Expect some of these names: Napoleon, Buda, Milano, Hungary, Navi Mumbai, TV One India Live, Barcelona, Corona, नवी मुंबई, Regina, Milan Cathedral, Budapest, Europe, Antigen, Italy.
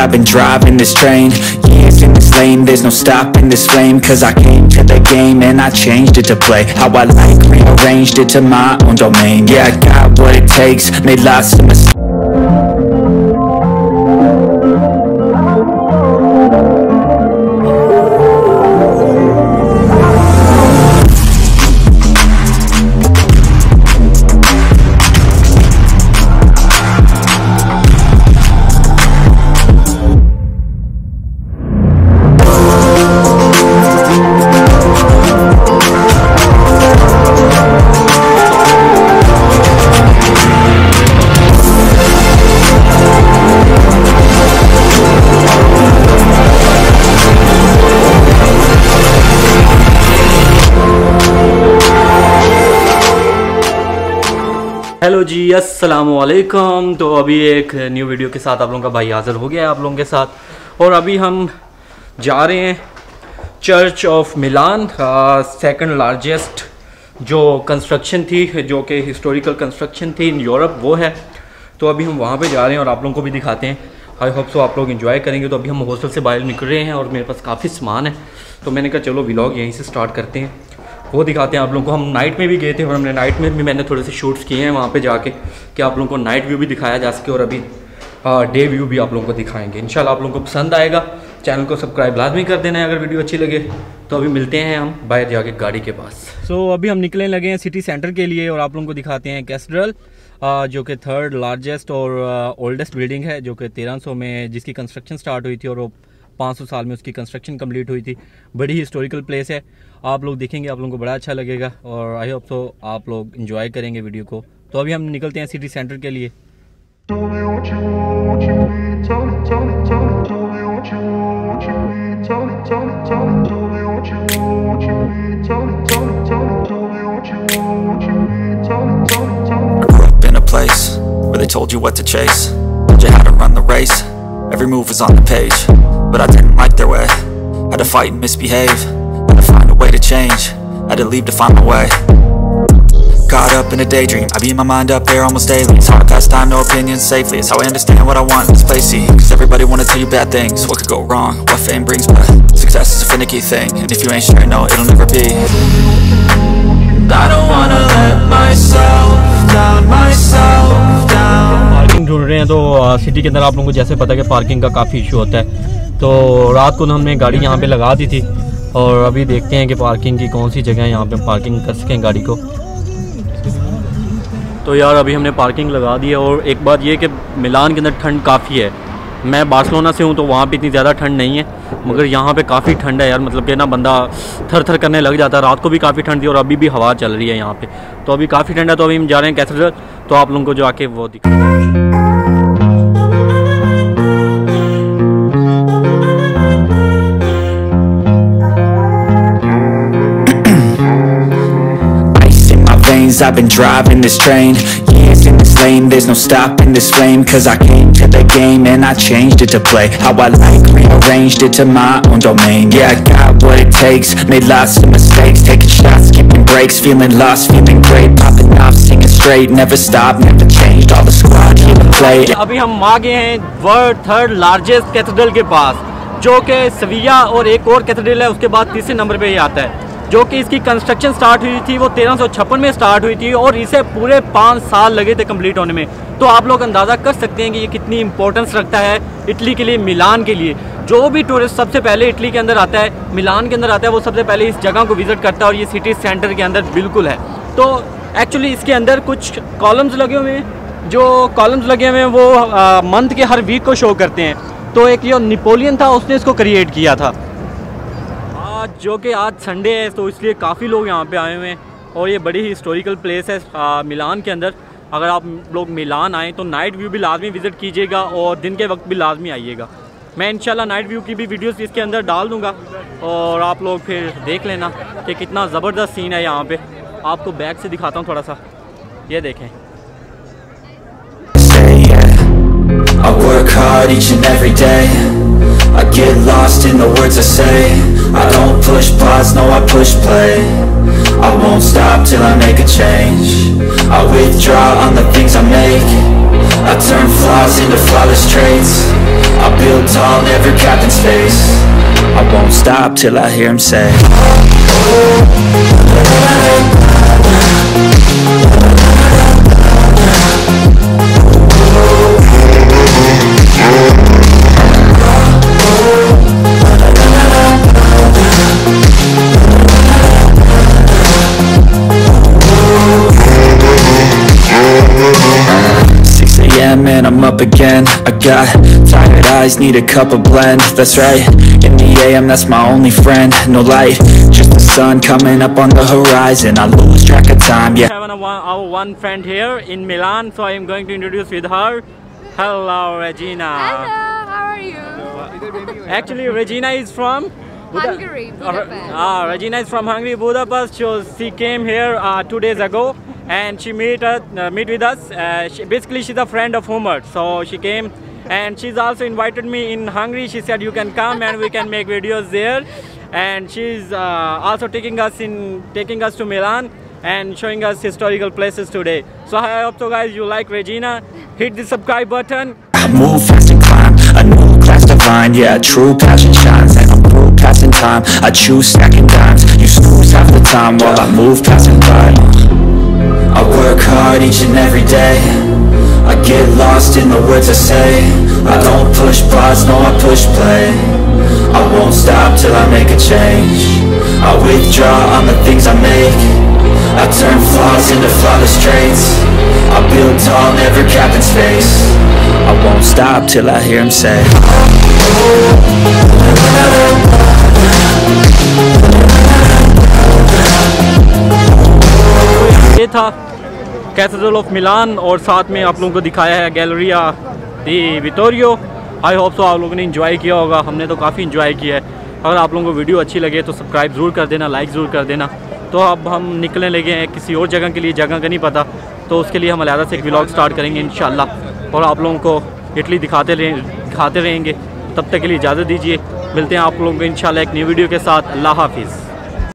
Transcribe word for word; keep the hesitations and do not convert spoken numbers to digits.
I've been driving this train. Years in this lane, there's no stopping this flame. Cause I came to the game and I changed it to play how I like, rearranged it to my own domain. Yeah, I got what it takes, made lots of mistakes. Hello ji, अस्सलाम वालेकुम। तो अभी एक new video के साथ आप लोगों का भाई हाज़िर हो गया है आप लोगों के साथ। और अभी हम जा रहे हैं church of Milan, second largest जो कंस्ट्रक्शन थी, जो कि हिस्टोरिकल कंस्ट्रक्शन थी इन यूरोप, वो है। तो अभी हम वहाँ पे जा रहे हैं और आप लोगों को भी दिखाते हैं। आई होप सो आप लोग इन्जॉय करेंगे। तो अभी हम हॉस्टल से बाहर निकल रहे हैं और मेरे पास काफ़ी सामान है, तो मैंने कहा चलो व्लॉग यहीं से स्टार्ट करते हैं, वो दिखाते हैं आप लोगों को। हम नाइट में भी गए थे और हमने नाइट में भी मैंने थोड़े से शूट्स किए हैं वहाँ पे जाके, कि आप लोगों को नाइट व्यू भी दिखाया जा सके और अभी डे व्यू भी आप लोगों को दिखाएंगे। इंशाल्लाह आप लोगों को पसंद आएगा। चैनल को सब्सक्राइब लाजमी कर देना है अगर वीडियो अच्छी लगे। तो अभी मिलते हैं हम बाहर जाके गाड़ी के पास। सो so, अभी हम निकलने लगे हैं सिटी सेंटर के लिए और आप लोगों को दिखाते हैं कैथेड्रल, जो कि थर्ड लार्जेस्ट और ओल्डेस्ट बिल्डिंग है, जो कि तेरह सौ में जिसकी कंस्ट्रक्शन स्टार्ट हुई थी और पाँच सौ साल में उसकी कंस्ट्रक्शन कंप्लीट हुई थी। बड़ी हिस्टोरिकल प्लेस है, आप लोग देखेंगे, आप लोगों को बड़ा अच्छा लगेगा और आई होप तो आप लोग एंजॉय करेंगे वीडियो को। तो अभी हम निकलते हैं सिटी सेंटर के लिए। Every move was on the page, but I didn't like their way. Had to fight and misbehave, had to find a way to change, had to leave to find my way. Caught up in a daydream, I beat my mind up there almost daily. It's hard to pass time, no opinions safely. It's how I understand what I want in this place. See, cause everybody wanna tell you bad things, what could go wrong, what fame brings. But success is a finicky thing, and if you ain't sure, no, it'll never be. I don't wanna let myself down, myself down. Parking ढूंढ रहे हैं। तो city के अंदर आप लोगों को जैसे पता है कि पार्किंग का काफ़ी इशू होता है, तो रात को हमने गाड़ी यहाँ पे लगा दी थी और अभी देखते हैं कि पार्किंग की कौन सी जगह है यहाँ पे पार्किंग कर सकें गाड़ी को। तो यार अभी हमने पार्किंग लगा दी है और एक बात ये कि मिलान के अंदर ठंड काफ़ी है। मैं बार्सिलोना से हूँ तो वहाँ पे इतनी ज़्यादा ठंड नहीं है, मगर यहाँ पे काफ़ी ठंड है यार, मतलब कि ना बंदा थर थर करने लग जाता है। रात को भी काफ़ी ठंड थी और अभी भी हवा चल रही है यहाँ पे, तो अभी काफ़ी ठंड है। तो अभी हम जा रहे हैं कैथेड्रल, तो आप लोगों को जो आके वो दिखा। I've been driving this train, years in this lane, there's no stopping this flame. Cause I came to the game and I changed it to play how I like, rearranged it to my own domain. Yeah, I got what it takes, made lots of mistakes, taking shots, skipping breaks, feeling lost, feeling great, popping off, singing straight, never stopped, never changed, all the squad here to play. अभी हम आ गए हैं world third largest cathedral के पास, जो कि सविया और एक और कैथेड्रल है उसके बाद तीसरे नंबर पे ही आता है, जो कि इसकी कंस्ट्रक्शन स्टार्ट हुई थी वो तेरह सौ छप्पन में स्टार्ट हुई थी और इसे पूरे पाँच साल लगे थे कंप्लीट होने में। तो आप लोग अंदाज़ा कर सकते हैं कि ये कितनी इंपॉर्टेंस रखता है इटली के लिए, मिलान के लिए। जो भी टूरिस्ट सबसे पहले इटली के अंदर आता है, मिलान के अंदर आता है, वो सबसे पहले इस जगह को विज़िट करता है और ये सिटी सेंटर के अंदर बिल्कुल है। तो एक्चुअली इसके अंदर कुछ कॉलम्स लगे हुए हैं, जो कॉलम्स लगे हुए हैं वो मंथ के हर वीक को शो करते हैं। तो एक ये नेपोलियन था, उसने इसको क्रिएट किया था। आज जो कि आज संडे है तो इसलिए काफ़ी लोग यहाँ पे आए हुए हैं और ये बड़ी हिस्टोरिकल प्लेस है आ, मिलान के अंदर। अगर आप लोग मिलान आएँ तो नाइट व्यू भी लाजमी विज़िट कीजिएगा और दिन के वक्त भी लाजमी आइएगा। मैं इंशाल्लाह नाइट व्यू की भी वीडियोस इसके अंदर डाल दूँगा और आप लोग फिर देख लेना कि कितना ज़बरदस्त सीन है यहाँ पर। आपको बैक से दिखाता हूँ थोड़ा सा, ये देखें। I work hard each and every day. I get lost in the words I say. I don't push back. pause, no I push play. I won't stop till I make a change. I withdraw on the things I make. I turn flaws into flawless traits. I build tall, never capped in space. I won't stop till I hear him say. six a m and I'm up again. I got tired eyes, need a cup of blend. That's right, in the a m that's my only friend. No light, just the sun coming up on the horizon. I lose track of time, yeah. I have our one friend here in Milan, so I am going to introduce with her. Hello, Regina. Hello, how are you? Actually, Regina is from? Buda Hungary, Budapest. Uh, uh, Regina is from Hungary, Budapest. So she came here uh, two days ago. And she meet, uh, meet with us, uh, she, basically she's a friend of Homer, so she came and she's also invited me in Hungary. She said you can come and we can make videos there, and she's uh, also taking us in taking us to Milan and showing us historical places today. So I hope so guys you like Regina, hit the subscribe button. I move fast and climb, a new class divine, yeah, true passion shines. Passing time, I choose stacking dimes, you snooze half the time while I move passing by. I work hard each and every day. I get lost in the words I say. I don't push pause, no I push play. I won't stop till I make a change. I withdraw on the things I make. I turn flaws into flawless traits. I build tall, never capped in space. I won't stop till I hear him say. था cathedral of Milan और साथ में आप लोगों को दिखाया है Galleria Vittorio. I hope so आप लोगों ने एंजॉय किया होगा, हमने तो काफ़ी एंजॉय किया है. अगर आप लोगों को वीडियो अच्छी लगे तो सब्सक्राइब ज़रूर कर देना, लाइक ज़रूर कर देना. तो अब हम निकलने लगे हैं किसी और जगह के लिए, जगह का नहीं पता, तो उसके लिए हम अलहदा से एक व्लॉग स्टार्ट करेंगे इंशाल्लाह और आप लोगों को इटली दिखाते रहें दिखाते रहेंगे. तब तक के लिए इजाज़त दीजिए, मिलते हैं आप लोगों को इंशाल्लाह एक नई वीडियो के साथ. अल्लाह हाफिज़.